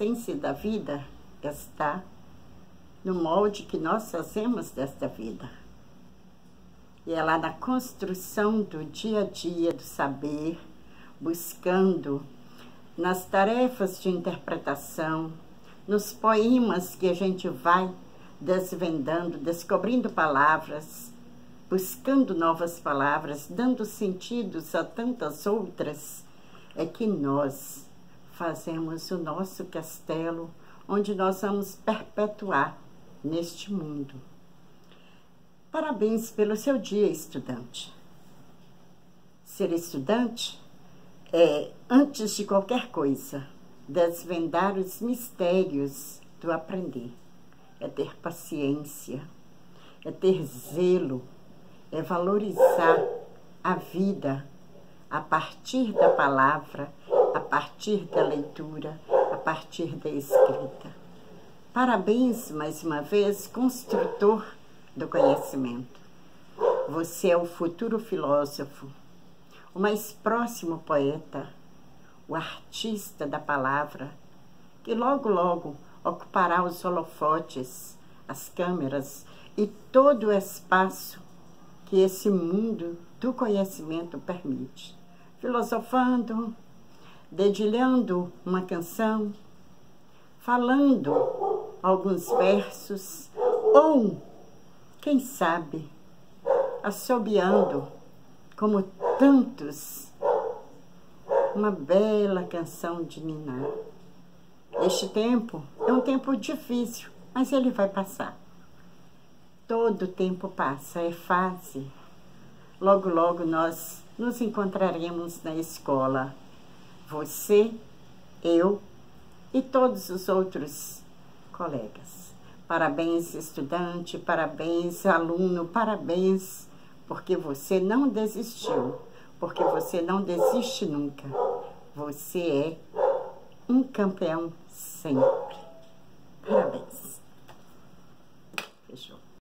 essência da vida está no molde que nós fazemos desta vida. E é lá na construção do dia a dia, do saber, buscando nas tarefas de interpretação, nos poemas que a gente vai desvendando, descobrindo palavras, buscando novas palavras, dando sentidos a tantas outras, é que nós fazemos o nosso castelo, onde nós vamos perpetuar neste mundo. Parabéns pelo seu dia, estudante. Ser estudante é, antes de qualquer coisa, desvendar os mistérios do aprender. É ter paciência, é ter zelo, é valorizar a vida a partir da palavra, a partir da leitura, a partir da escrita. Parabéns, mais uma vez, construtor do conhecimento. Você é o futuro filósofo, o mais próximo poeta, o artista da palavra, que logo, logo ocupará os holofotes, as câmeras e todo o espaço que esse mundo do conhecimento permite. Filosofando, dedilhando uma canção, falando alguns versos ou, quem sabe, assobiando, como tantos, uma bela canção de Niná. Este tempo é um tempo difícil, mas ele vai passar. Todo tempo passa, é fase. Logo, logo nós nos encontraremos na escola. Você, eu e todos os outros colegas. Parabéns, estudante, parabéns, aluno, parabéns, porque você não desistiu, porque você não desiste nunca. Você é um campeão sempre. Parabéns. Fechou.